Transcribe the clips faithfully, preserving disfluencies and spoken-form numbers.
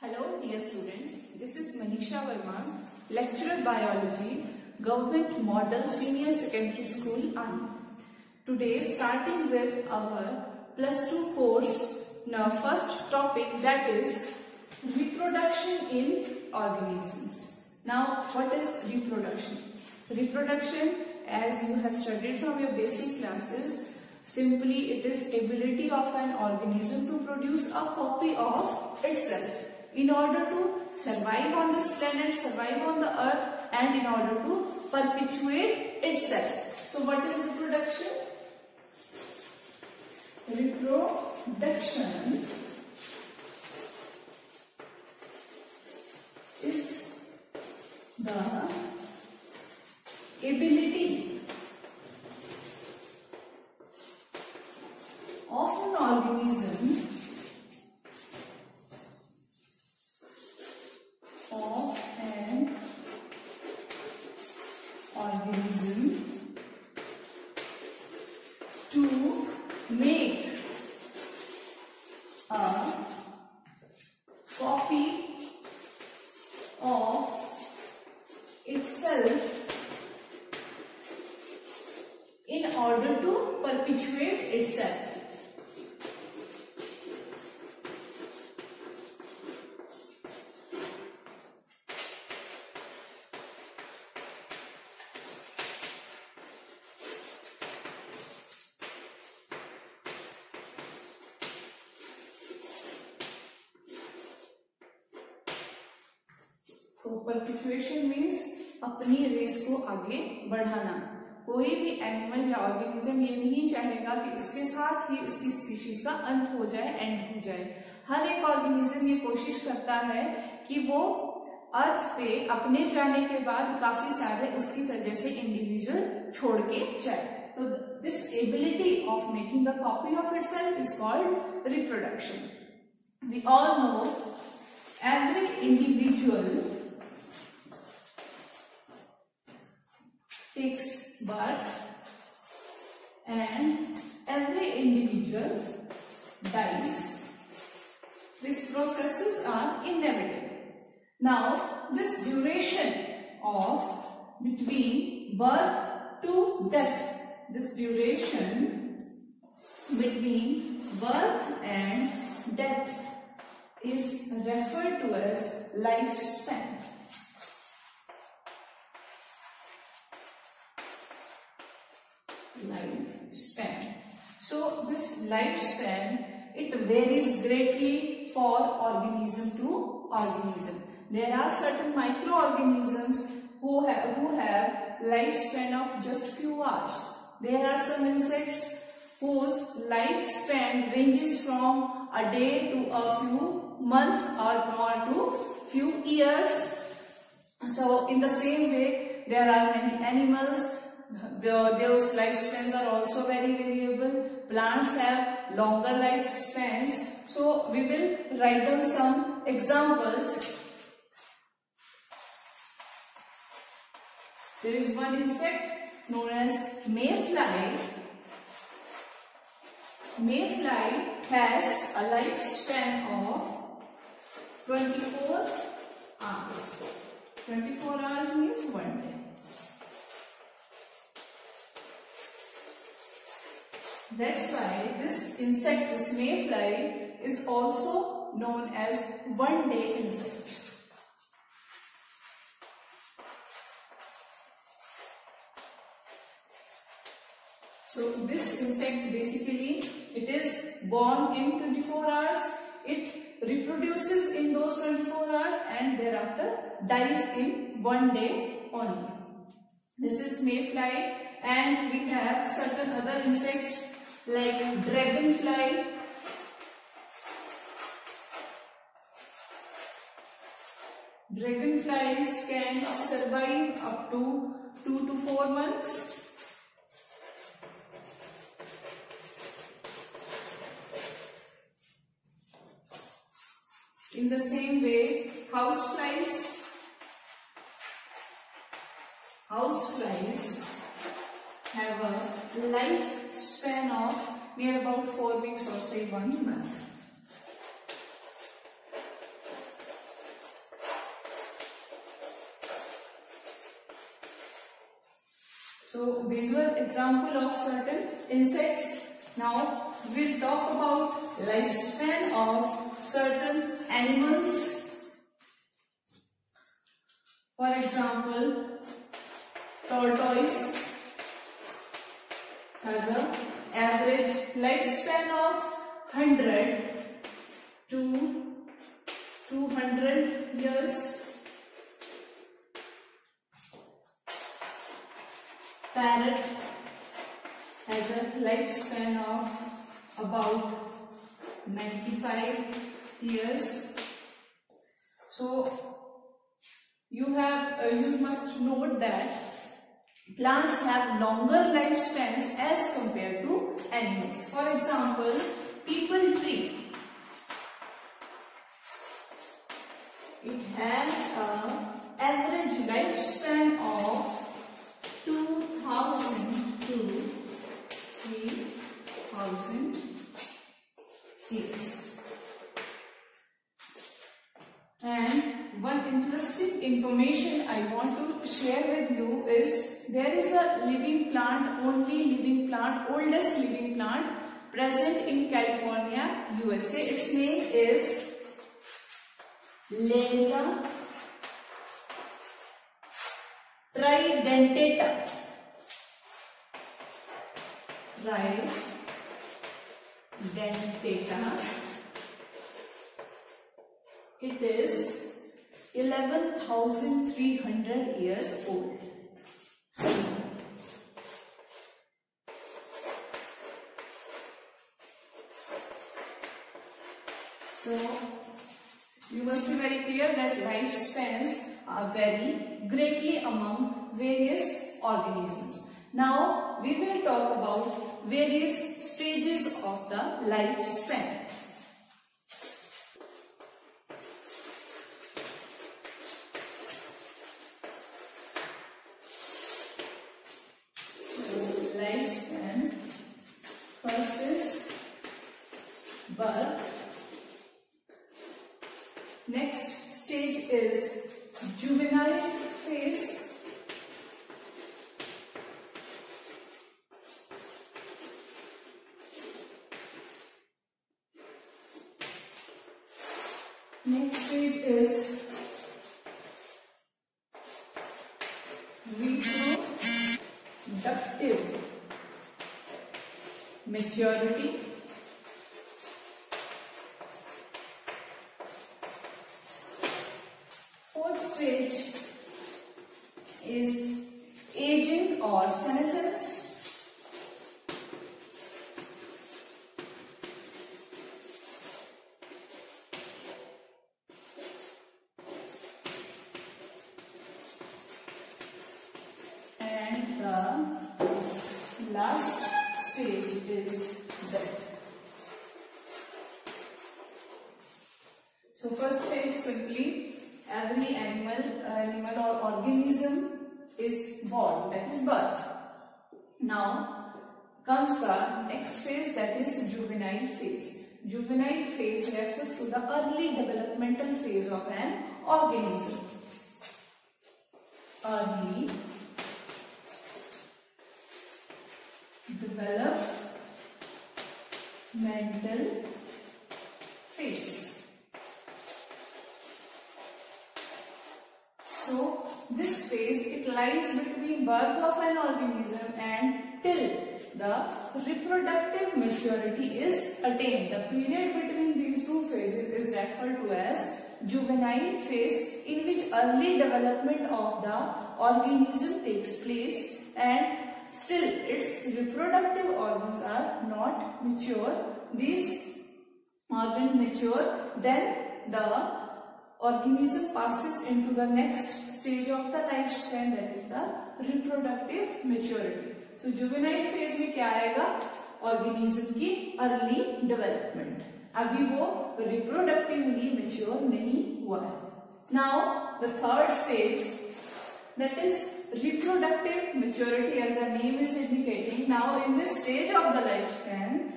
Hello dear students, this is Manisha Verma, Lecturer Biology, Government Model Senior Secondary School, Anand. Today starting with our plus two course, now first topic, that is reproduction in organisms. Now what is reproduction? Reproduction, as you have studied from your basic classes, simply it is ability of an organism to produce a copy of itself. In order to survive on this planet, survive on the earth, and in order to perpetuate itself. So what is reproduction? Reproduction is the ability of an organism of an organism to make a copy of itself in order to perpetuate itself. तो परपिचुएशन means अपनी race को आगे बढ़ाना. कोई भी animal या organism ये नहीं चाहेगा कि उसके साथ ही उसकी स्पीशीज का अंत हो जाए, एंड हो जाए. हर एक ऑर्गेनिज्म ये कोशिश करता है कि वो अर्थ पे अपने जाने के बाद काफी सारे उसकी तरह से इंडिविजुअल छोड़ के जाए. तो this ability of making a copy of itself is called reproduction. We all know every individual takes birth and every individual dies. These processes are inevitable. Now, this duration of between birth to death, this duration between birth and death is referred to as lifespan. Lifespan. So this lifespan, it varies greatly for organism to organism. There are certain microorganisms who have, who have lifespan of just few hours. There are some insects whose lifespan ranges from a day to a few months or to few years. So in the same way, there are many animals. Those lifespans are also very variable. Plants have longer lifespans. So we will write down some examples. There is one insect known as mayfly. Mayfly has a lifespan of twenty-four hours. twenty-four hours means one day. That's why this insect, this mayfly, is also known as one-day insect. So this insect basically, it is born in twenty-four hours, it reproduces in those twenty-four hours and thereafter dies in one day only. This is mayfly, and we have certain other insects like dragonfly. Dragonflies can survive up to two to four months. In the same way, houseflies, houseflies have a lifespan of near about four weeks or say one month. So these were examples of certain insects. Now we will talk about lifespan of certain animals. For example, tortoise has an average lifespan of one hundred to two hundred years. Parrot has a lifespan of about ninety-five years. So you have, uh, you must note that plants have longer lifespans as compared to animals. For example, peepal tree, it has an average lifespan of two thousand to three thousand years. And one interesting information I want to share with you is there is a living plant, only living plant, oldest living plant present in California, U S A. Its name is Lelia Tridentata. Tridentata. It is eleven thousand three hundred years old. So you must be very clear that lifespans are vary greatly among various organisms. Now we will talk about various stages of the lifespan. So lifespan, first is birth. Next stage is juvenile phase. Next stage is reproductive maturity. Fourth stage is aging or senescence. Last stage is death. So first stage, simply every animal, animal or organism is born, that is birth. Now comes the next phase, that is juvenile phase. Juvenile phase refers to the early developmental phase of an organism. Early developmental phase. So this phase, it lies between birth of an organism and till the reproductive maturity is attained. The period between these two phases is referred to as juvenile phase, in which early development of the organism takes place and still its reproductive organs are not mature. These organ mature, then the organism passes into the next stage of the lifespan, that is the reproductive maturity. So juvenile phase में क्या आएगा? Organism की early development. अभी वो reproductively mature नहीं हुआ है. Now the third stage, that is reproductive maturity, as the name is indicating. Now in this stage of the lifespan,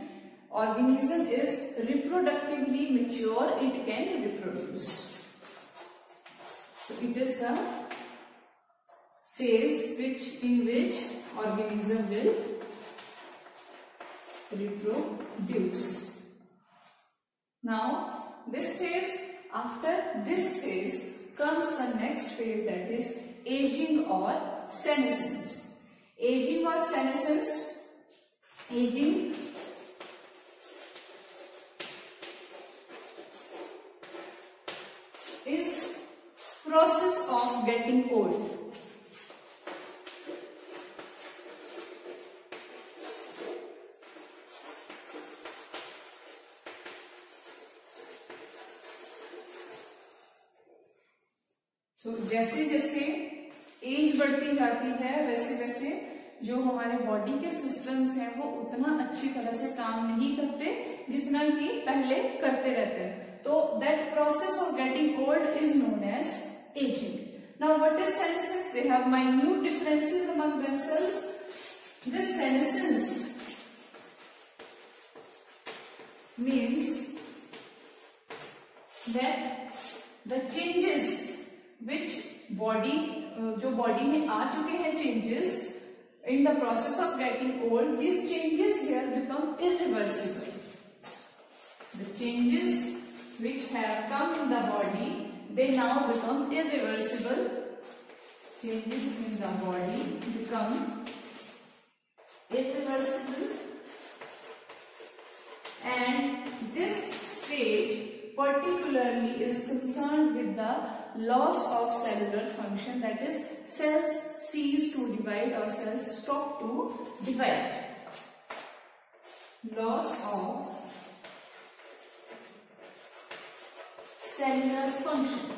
organism is reproductively mature, it can reproduce. So it is the phase which in which organism will reproduce. Now, this phase, after this phase comes the next phase, that is aging or senescence. Aging or senescence, aging is process of getting old. तो so, जैसे जैसे as बढ़ती जाती है वैसे वैसे जो हमारे बॉडी के सिस्टम्स हैं वो उतना अच्छी तरह से काम नहीं करते जितना कि पहले करते रहते हैं. तो that process of getting old is known as ageing. Now what is senescence? They have minute differences among themselves. This senescence means that the changes which body uh, जो body में आ चुके हैं changes in the process of getting old, these changes here become irreversible. The changes which have come in the body, they now become irreversible. Changes in the body become irreversible, and this stage particularly is concerned with the loss of cellular function, that is cells cease to divide or cells stop to divide. Loss of cellular function.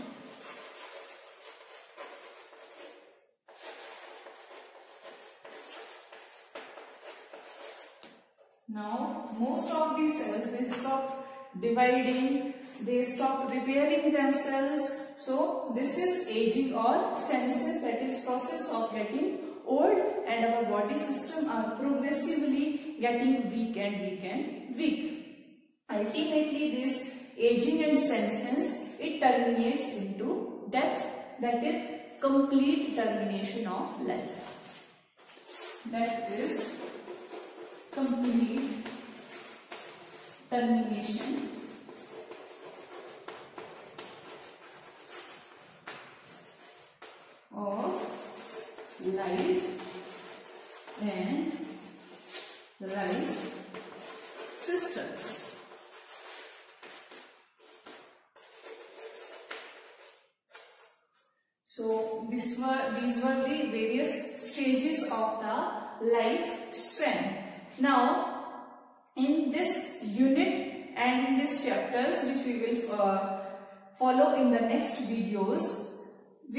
Now most of these cells, they stop dividing, they stop repairing themselves. So this is aging or senescence, that is process of getting old, and our body system are progressively getting weak and weak and weak. Ultimately this aging and senescence, it terminates into death, that is complete termination of life. That is complete termination of life and life systems. So these were these were the various stages of the life span. Now in this unit and in these chapters, which we will uh, follow in the next videos,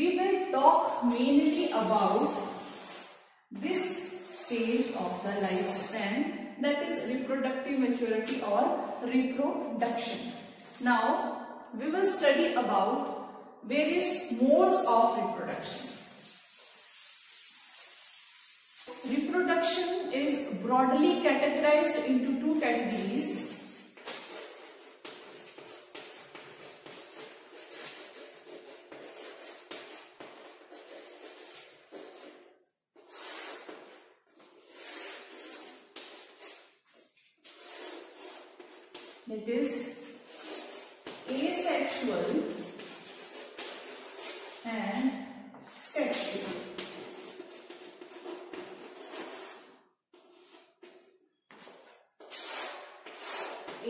we will talk mainly about this stage of the lifespan, that is reproductive maturity or reproduction. Now, we will study about various modes of reproduction. Reproduction is broadly categorized into two categories. It is asexual and sexual.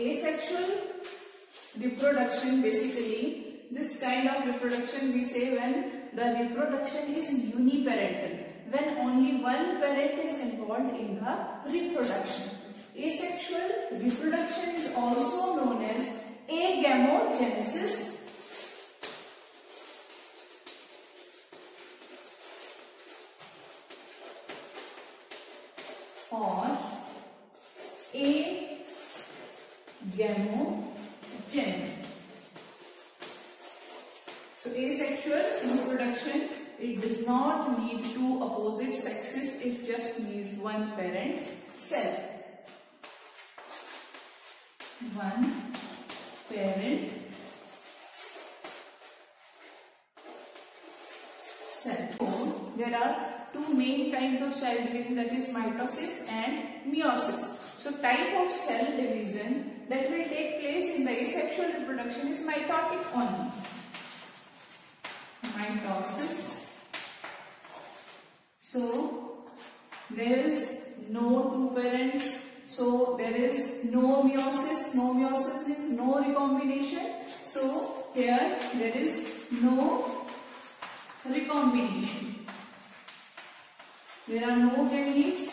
Asexual reproduction, basically this kind of reproduction we say when the reproduction is uniparental, when only one parent is involved in the reproduction. Asexual reproduction is also known as agamogenesis. two main kinds of cell division, that is mitosis and meiosis. So type of cell division that will take place in the asexual reproduction is mitotic only. Mitosis. So there is no two parents. So there is no meiosis. No meiosis means no recombination. So here there is no recombination. There are no gametes.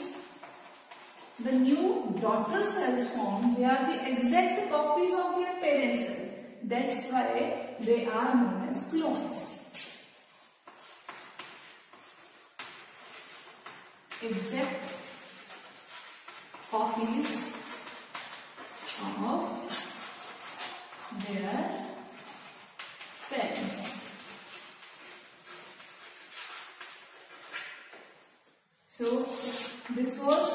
The new daughter cells formed, they are the exact copies of their parent cell. That's why they are known as clones. Exact copies of their parents. So this was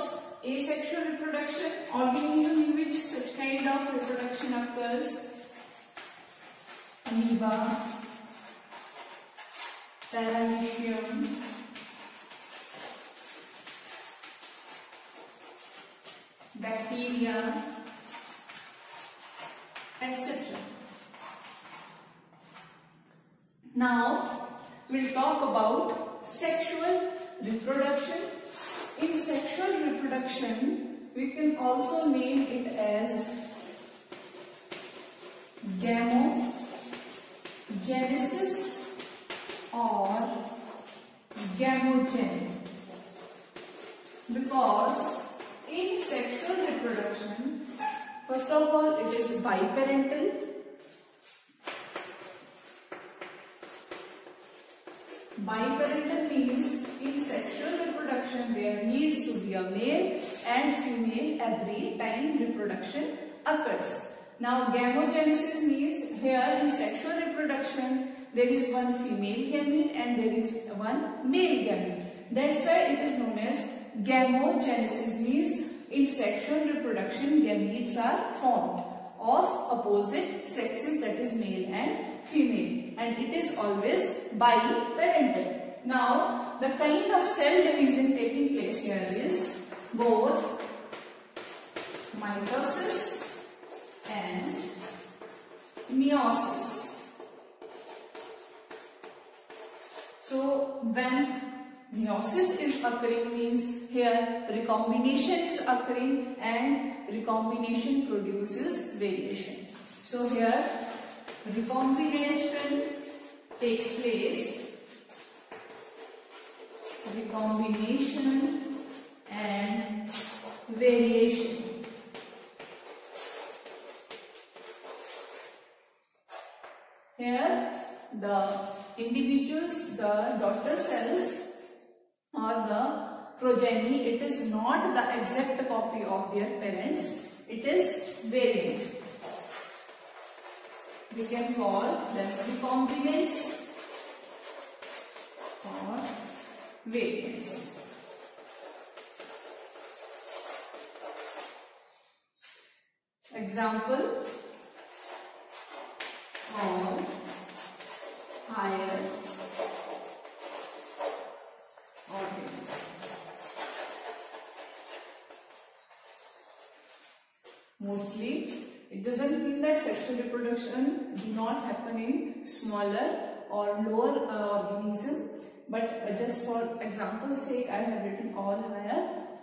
asexual reproduction, organism in which such kind of reproduction occurs: amoeba, paramecium, bacteria, et cetera. Now we'll talk about sexual reproduction. In sexual reproduction, we can also name it as gamogenesis or gamogenesis, because in sexual reproduction, first of all, it is biparental. Biparental means in sexual reproduction there needs to be a male and female every time reproduction occurs. Now gamogenesis means here in sexual reproduction there is one female gamete and there is one male gamete. That's why it is known as gamogenesis, means in sexual reproduction gametes are formed of opposite sexes, that is male and female, and it is always biparental. Now the kind of cell division taking place here is both mitosis and meiosis. So when meiosis is occurring, means here recombination is occurring and recombination produces variation. So here recombination takes place, recombination and variation. Here the individuals, the daughter cells or the progeny, it is not the exact copy of their parents, it is variant. We can call them recombinants or variants. Example: or higher organisms. Mostly, it doesn't mean that sexual reproduction do not happen in smaller or lower uh, organism, but uh, just for example's sake I have written all higher